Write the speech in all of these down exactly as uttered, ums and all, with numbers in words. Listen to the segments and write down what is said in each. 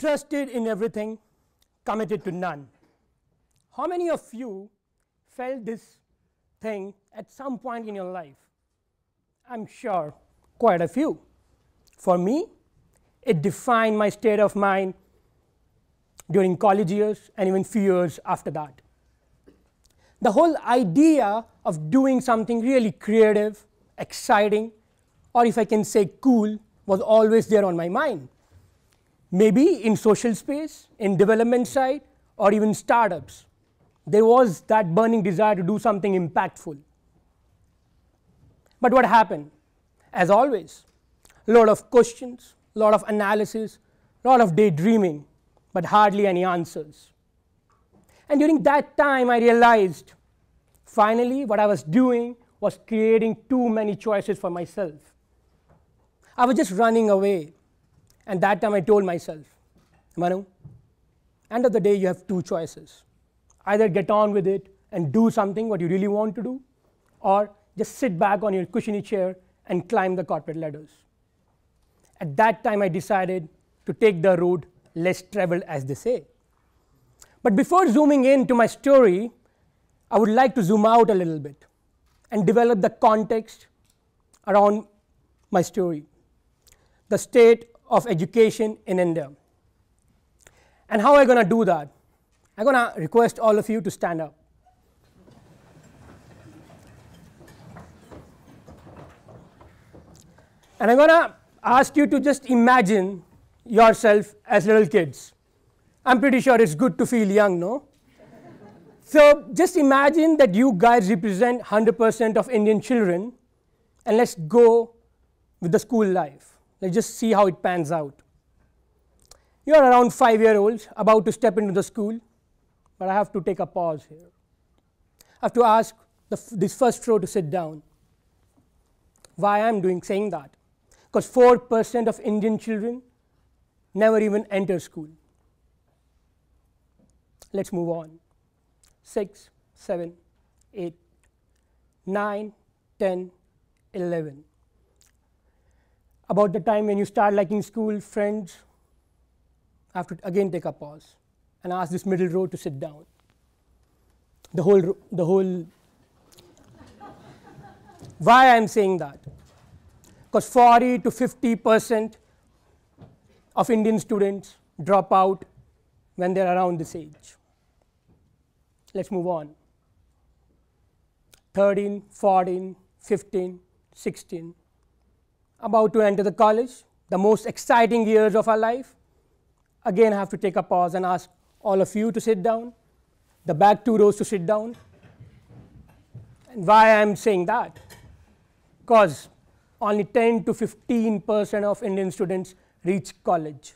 interested in everything, committed to none. How many of you felt this thing at some point in your life? I'm sure quite a few. For me, it defined my state of mind during college years and even few years after that. The whole idea of doing something really creative, exciting, or if I can say cool, was always there on my mind. Maybe in social space, in development side, or even startups, there was that burning desire to do something impactful. But what happened? As always, a lot of questions, a lot of analysis, a lot of daydreaming, but hardly any answers. And during that time, I realized, finally, what I was doing was creating too many choices for myself. I was just running away. And that time I told myself, Manu, end of the day, you have two choices. Either get on with it and do something what you really want to do, or just sit back on your cushiony chair and climb the corporate ladders. At that time, I decided to take the road less traveled, as they say. But before zooming in to my story, I would like to zoom out a little bit and develop the context around my story, the state of education in India. And how am I going to do that? I'm going to request all of you to stand up. And I'm going to ask you to just imagine yourself as little kids. I'm pretty sure it's good to feel young, no? So just imagine that you guys represent one hundred percent of Indian children, and let's go with the school life. Let's just see how it pans out. You're around five-year-olds, about to step into the school, but I have to take a pause here. I have to ask the, this first row to sit down. Why I'm doing saying that? Because four percent of Indian children never even enter school. Let's move on. six, seven, eight, nine, ten, eleven. About the time when you start liking school, friends, I have to again take a pause and ask this middle row to sit down. The whole, the whole. Why I'm saying that? Because forty to fifty percent of Indian students drop out when they're around this age. Let's move on. thirteen, fourteen, fifteen, sixteen. About to enter the college, the most exciting years of our life. Again, I have to take a pause and ask all of you to sit down, the back two rows to sit down. And why I'm saying that? Because only ten to fifteen percent of Indian students reach college.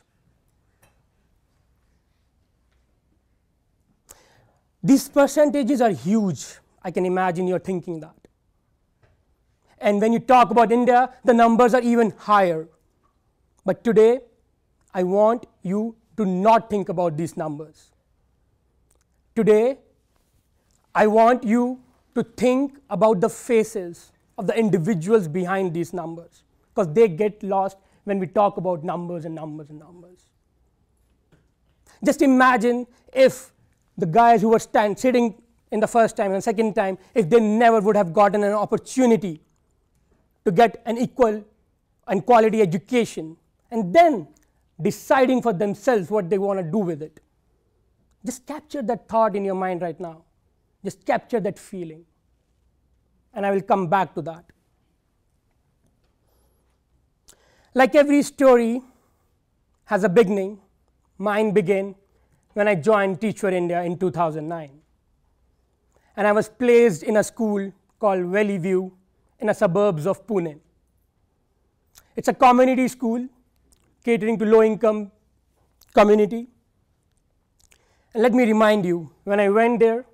These percentages are huge. I can imagine you're thinking that. And when you talk about India, the numbers are even higher. But today, I want you to not think about these numbers. Today, I want you to think about the faces of the individuals behind these numbers, because they get lost when we talk about numbers and numbers and numbers. Just imagine if the guys who were stand, sitting in the first time and second time, if they never would have gotten an opportunity to get an equal and quality education, and then deciding for themselves what they want to do with it. Just capture that thought in your mind right now. Just capture that feeling. And I will come back to that. Like every story has a beginning, mine began when I joined Teach For India in two thousand nine. And I was placed in a school called Valley View in the suburbs of Pune. It's a community school catering to low-income community. And let me remind you, when I went there,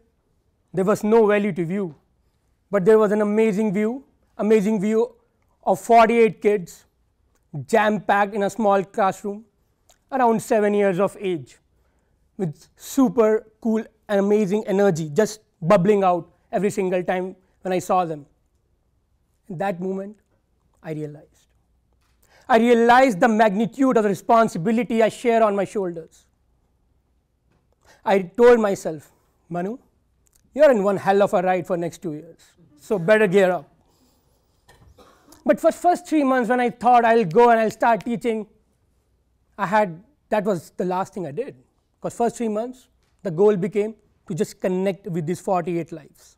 there was no valley to view. But there was an amazing view, amazing view of forty-eight kids jam-packed in a small classroom, around seven years of age, with super cool and amazing energy just bubbling out every single time when I saw them. In that moment, I realized. I realize the magnitude of the responsibility I share on my shoulders. I told myself, Manu, you're in one hell of a ride for next two years, so better gear up. But for the first three months when I thought I'll go and I'll start teaching, I had, that was the last thing I did. Because first three months, the goal became to just connect with these forty-eight lives.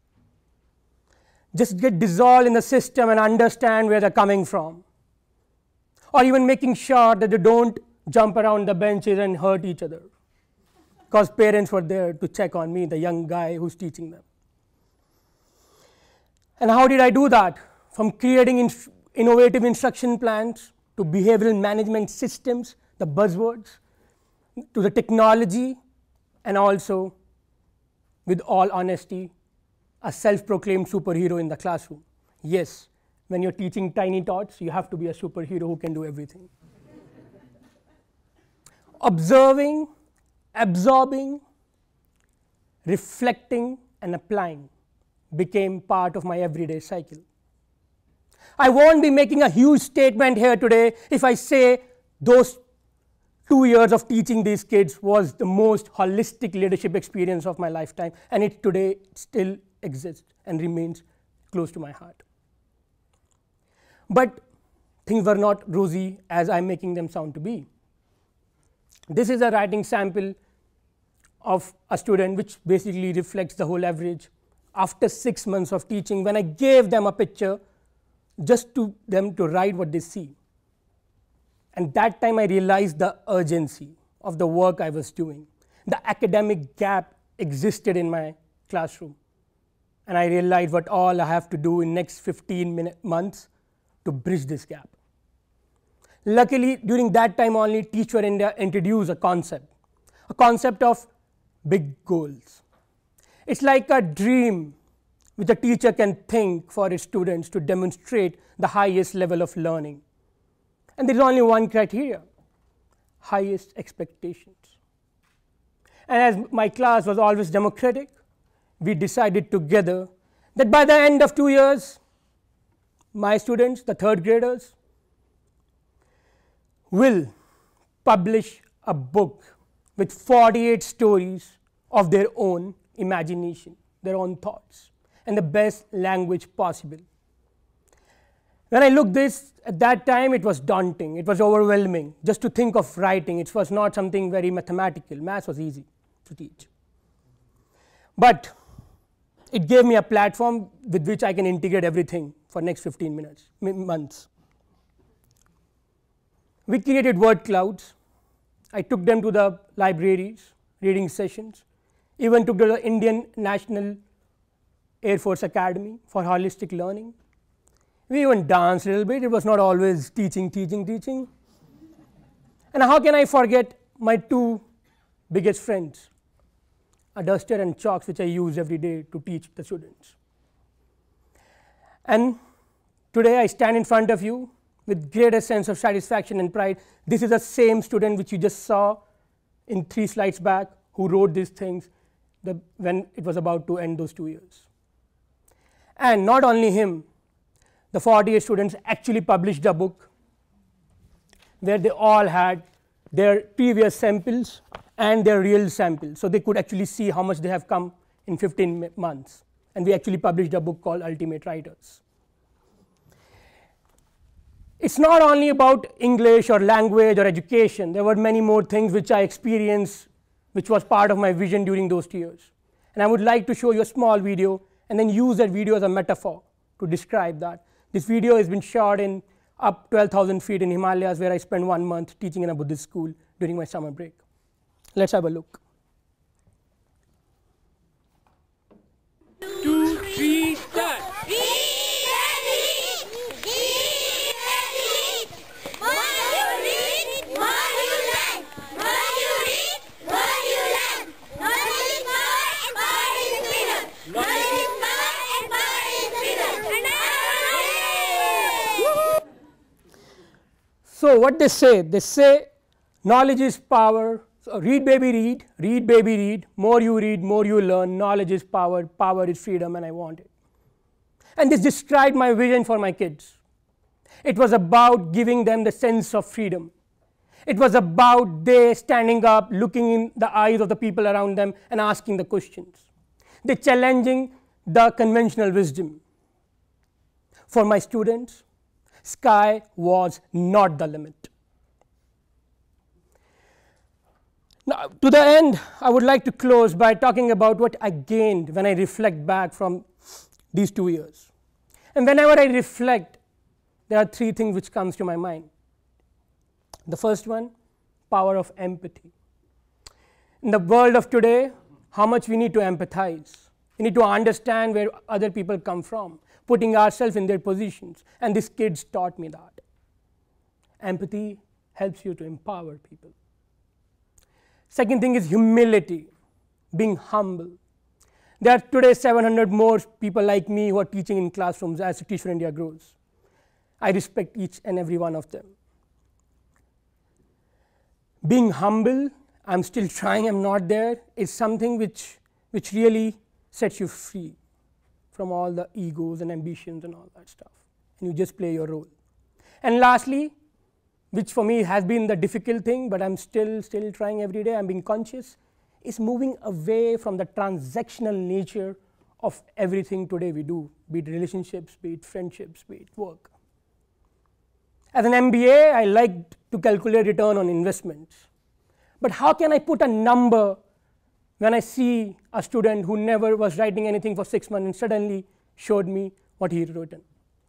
Just get dissolved in the system and understand where they're coming from. Or even making sure that they don't jump around the benches and hurt each other. Because parents were there to check on me, the young guy who's teaching them. And how did I do that? From creating in innovative instruction plans, to behavioral management systems, the buzzwords, to the technology, and also, with all honesty, a self-proclaimed superhero in the classroom. Yes, when you're teaching tiny tots, you have to be a superhero who can do everything. Observing, absorbing, reflecting, and applying became part of my everyday cycle. I won't be making a huge statement here today if I say those two years of teaching these kids was the most holistic leadership experience of my lifetime, and it today still exists and remains close to my heart. But things were not rosy as I'm making them sound to be. This is a writing sample of a student which basically reflects the whole average. After six months of teaching, when I gave them a picture, just to them to write what they see. And that time I realized the urgency of the work I was doing. The academic gap existed in my classroom. And I realized what all I have to do in next fifteen months to bridge this gap. Luckily, during that time only, Teach For India introduced a concept, a concept of big goals. It's like a dream which a teacher can think for his students to demonstrate the highest level of learning. And there's only one criteria, highest expectations. And as my class was always democratic, we decided together that by the end of two years, my students, the third graders, will publish a book with forty-eight stories of their own imagination, their own thoughts, and the best language possible. When I looked this, at that time it was daunting, it was overwhelming. Just to think of writing, it was not something very mathematical. Math was easy to teach. But it gave me a platform with which I can integrate everything for next fifteen minutes, months. We created word clouds. I took them to the libraries, reading sessions, even took to the Indian National Air Force Academy for holistic learning. We even danced a little bit. It was not always teaching, teaching, teaching. And how can I forget my two biggest friends, a duster and chalks, which I use every day to teach the students. And today I stand in front of you with greater sense of satisfaction and pride. This is the same student which you just saw in three slides back who wrote these things the, when it was about to end those two years. And not only him, the forty-eight students actually published a book where they all had their previous samples and their real samples. So they could actually see how much they have come in fifteen months. And we actually published a book called Ultimate Writers. It's not only about English or language or education. There were many more things which I experienced, which was part of my vision during those two years. And I would like to show you a small video and then use that video as a metaphor to describe that. This video has been shot in up twelve thousand feet in Himalayas, where I spent one month teaching in a Buddhist school during my summer break. Let's have a look. Two, three, start. Be ready, be ready. What you read, what you learn. What you read, what you learn. Not in power and power in freedom. Not in power and power in freedom. So what they say? They say knowledge is power. So read, baby, read, read, baby, read. More you read, more you learn. Knowledge is power, power is freedom, and I want it. And this described my vision for my kids. It was about giving them the sense of freedom. It was about they standing up, looking in the eyes of the people around them and asking the questions. They challenging the conventional wisdom. For my students, sky was not the limit. Now, to the end, I would like to close by talking about what I gained when I reflect back from these two years. And whenever I reflect, there are three things which comes to my mind. The first one, power of empathy. In the world of today, how much we need to empathize. We need to understand where other people come from, putting ourselves in their positions. And these kids taught me that. Empathy helps you to empower people. Second thing is humility, being humble. There are today seven hundred more people like me who are teaching in classrooms as Teach For India grows. I respect each and every one of them. Being humble, I'm still trying, I'm not there, is something which, which really sets you free from all the egos and ambitions and all that stuff. And you just play your role. And lastly, which for me has been the difficult thing, but I'm still, still trying every day, I'm being conscious, is moving away from the transactional nature of everything today we do, be it relationships, be it friendships, be it work. As an M B A, I liked to calculate return on investments. But how can I put a number when I see a student who never was writing anything for six months and suddenly showed me what he had written,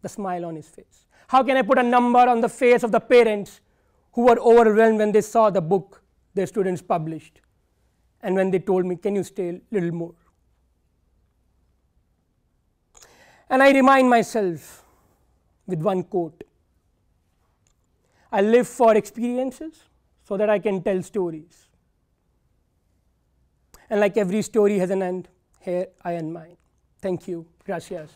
the smile on his face? How can I put a number on the face of the parents who were overwhelmed when they saw the book their students published and when they told me, can you stay a little more? And I remind myself with one quote, I live for experiences so that I can tell stories. And like every story has an end, here I end mine. Thank you. Gracias.